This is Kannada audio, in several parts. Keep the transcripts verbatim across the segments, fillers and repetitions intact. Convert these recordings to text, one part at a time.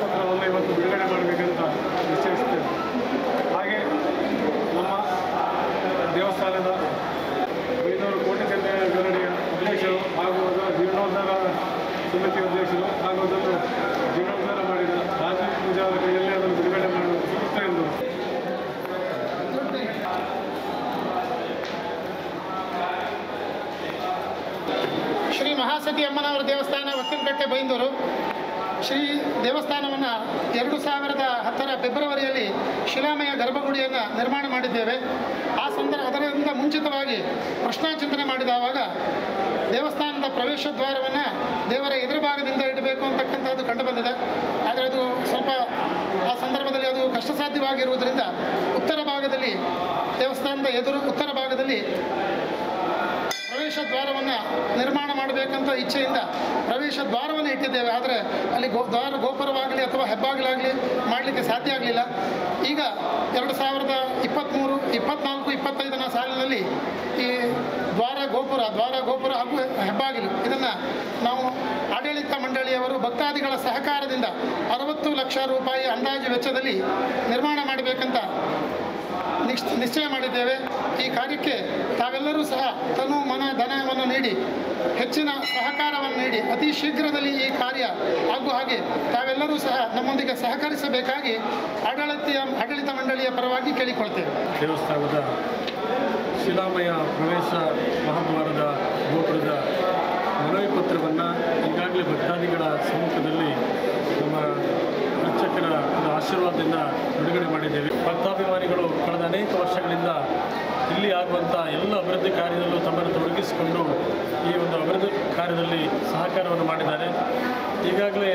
ಪತ್ರವನ್ನು ಇವತ್ತು ಬಿಡುಗಡೆ ಮಾಡಬೇಕಂತ ನಿಶ್ಚಯಿಸುತ್ತೇವೆ. ಹಾಗೆ ನಮ್ಮ ದೇವಸ್ಥಾನದ ಐನೂರು ಕೋಟಿ ಜನರ ವಿವರಣೆಯ ಉದ್ದೇಶರು ಹಾಗೂ ಅದರ ಜೀರ್ಣೋದ್ಧಾರ ಸಮಿತಿ ಉದ್ದೇಶರು ಹಾಗೂ ಅದನ್ನು ಜೀರ್ಣೋದ್ಧಾರ ಮಾಡಿದ ರಾಜೀವ್ ಪೂಜಾ ಅವರ ಕೈಯಲ್ಲಿ ಅದನ್ನು ಬಿಡುಗಡೆ ಮಾಡಲು ಸೂಕ್ತ ಎಂದು ಶ್ರೀ ಮಹಾಸತಿ ಅಮ್ಮನವರ ದೇವಸ್ಥಾನ ಒತ್ತಿನಕಟ್ಟೆ ಬೈಂದೂರು ಶ್ರೀ ದೇವಸ್ಥಾನವನ್ನು ಎರಡು ಸಾವಿರದ ಹತ್ತರ ಫೆಬ್ರವರಿಯಲ್ಲಿ ಶಿಲಾಮಯ ಗರ್ಭಗುಡಿಯನ್ನು ನಿರ್ಮಾಣ ಮಾಡಿದ್ದೇವೆ. ಆ ಸಂದರ್ಭ ಅದರಿಂದ ಮುಂಚಿತವಾಗಿ ಪ್ರಶ್ನಾಚಿಂತನೆ ಮಾಡಿದವಾಗ ದೇವಸ್ಥಾನದ ಪ್ರವೇಶ ದ್ವಾರವನ್ನು ದೇವರ ಎದುರು ಭಾಗದಿಂದ ಇಡಬೇಕು ಅಂತಕ್ಕಂಥದ್ದು ಕಂಡುಬಂದಿದೆ. ಆದರೆ ಅದು ಸ್ವಲ್ಪ ಆ ಸಂದರ್ಭದಲ್ಲಿ ಅದು ಕಷ್ಟ ಸಾಧ್ಯವಾಗಿರುವುದರಿಂದ ಉತ್ತರ ಭಾಗದಲ್ಲಿ ದೇವಸ್ಥಾನದ ಎದುರು ಉತ್ತರ ಭಾಗದಲ್ಲಿ ಪ್ರವೇಶ ದ್ವಾರವನ್ನು ನಿರ್ಮಾಣ ಮಾಡಬೇಕಂತ ಇಚ್ಛೆಯಿಂದ ಪ್ರವೇಶ ದ್ವಾರವನ್ನು ಇಟ್ಟಿದ್ದೇವೆ. ಆದರೆ ಅಲ್ಲಿ ಗೋ ದ್ವಾರ ಗೋಪುರವಾಗಲಿ ಅಥವಾ ಹೆಬ್ಬಾಗಿಲಾಗಲಿ ಮಾಡಲಿಕ್ಕೆ ಸಾಧ್ಯ ಆಗಲಿಲ್ಲ. ಈಗ ಎರಡು ಸಾವಿರದ ಇಪ್ಪತ್ತ್ಮೂರು ಇಪ್ಪತ್ತ್ನಾಲ್ಕು ಇಪ್ಪತ್ತೈದನೇ ಸಾಲಿನಲ್ಲಿ ಈ ದ್ವಾರ ಗೋಪುರ ದ್ವಾರ ಗೋಪುರ ಹಾಗೂ ಹೆಬ್ಬಾಗಿಲು ಇದನ್ನು ನಾವು ಆಡಳಿತ ಮಂಡಳಿಯವರು ಭಕ್ತಾದಿಗಳ ಸಹಕಾರದಿಂದ ಅರವತ್ತು ಲಕ್ಷ ರೂಪಾಯಿ ಅಂದಾಜು ವೆಚ್ಚದಲ್ಲಿ ನಿರ್ಮಾಣ ಮಾಡಬೇಕಂತ ನಿಶ್ ನಿಶ್ಚಯ ಮಾಡಿದ್ದೇವೆ. ಈ ಕಾರ್ಯಕ್ಕೆ ತಾವೆಲ್ಲರೂ ಸಹ ತನು ಮನ ಧನವನ್ನು ನೀಡಿ ಹೆಚ್ಚಿನ ಸಹಕಾರವನ್ನು ನೀಡಿ ಅತಿ ಶೀಘ್ರದಲ್ಲಿ ಈ ಕಾರ್ಯ ಹಾಗೂ ಹಾಗೆ ತಾವೆಲ್ಲರೂ ಸಹ ನಮ್ಮೊಂದಿಗೆ ಸಹಕರಿಸಬೇಕಾಗಿ ಆಡಳಿತ ಆಡಳಿತ ಮಂಡಳಿಯ ಪರವಾಗಿ ಕೇಳಿಕೊಳ್ತೇವೆ. ದೇವಸ್ಥಾನದ ಶಿಲಾಮಯ ಪ್ರವೇಶ ಮಹಾದ್ವಾರದ ಗೋಪುರದ ಮನವಿ ಪತ್ರವನ್ನು ಈಗಾಗಲೇ ಭಕ್ತಾದಿಗಳ ಸಮ್ಮುಖದಲ್ಲಿ ನಮ್ಮ ಅರ್ಚಕರ ಆಶೀರ್ವಾದದಿಂದ ಬಿಡುಗಡೆ ಮಾಡಿದ್ದೇವೆ. ಭಕ್ತಾಭಿಮಾನಿಗಳು ಕಳೆದ ಅನೇಕ ವರ್ಷಗಳಿಂದ ಇಲ್ಲಿ ಆಗುವಂಥ ಎಲ್ಲ ಅಭಿವೃದ್ಧಿ ಕಾರ್ಯದಲ್ಲೂ ತಮ್ಮನ್ನು ತೊಡಗಿಸಿಕೊಂಡು ಈ ಒಂದು ಅಭಿವೃದ್ಧಿ ಕಾರ್ಯದಲ್ಲಿ ಸಹಕಾರವನ್ನು ಮಾಡಿದ್ದಾರೆ. ಈಗಾಗಲೇ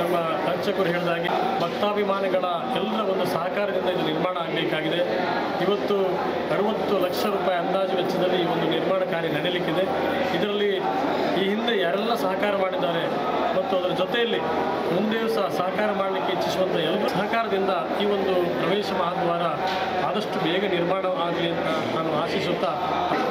ನಮ್ಮ ಅರ್ಚಕರು ಹೇಳಿದಾಗೆ ಭಕ್ತಾಭಿಮಾನಿಗಳ ಎಲ್ಲ ಒಂದು ಸಹಕಾರದಿಂದ ಇದು ನಿರ್ಮಾಣ ಆಗಬೇಕಾಗಿದೆ. ಇವತ್ತು ಅರವತ್ತು ಲಕ್ಷ ರೂಪಾಯಿ ಅಂದಾಜು ವೆಚ್ಚದಲ್ಲಿ ಈ ಒಂದು ನಿರ್ಮಾಣ ಕಾರ್ಯ ನಡೆಯಲಿಕ್ಕಿದೆ. ಇದರಲ್ಲಿ ಈ ಹಿಂದೆ ಯಾರೆಲ್ಲ ಸಹಕಾರ ಮಾಡಿದ್ದಾರೆ ಮತ್ತು ಅದರ ಜೊತೆಯಲ್ಲಿ ಮುಂದೆಯೂ ಸಹ ಸಹಕಾರ ಮಾಡಲಿಕ್ಕೆ ಇಚ್ಛಿಸುವಂಥ ಎಲ್ಲರ ಸಹಕಾರದಿಂದ ಈ ಒಂದು ಪ್ರವೇಶ ಮಹಾದ್ವಾರ ಆದಷ್ಟು ಬೇಗ ನಿರ್ಮಾಣ ಆಗಲಿ ಅಂತ ನಾನು ಆಶಿಸುತ್ತಾ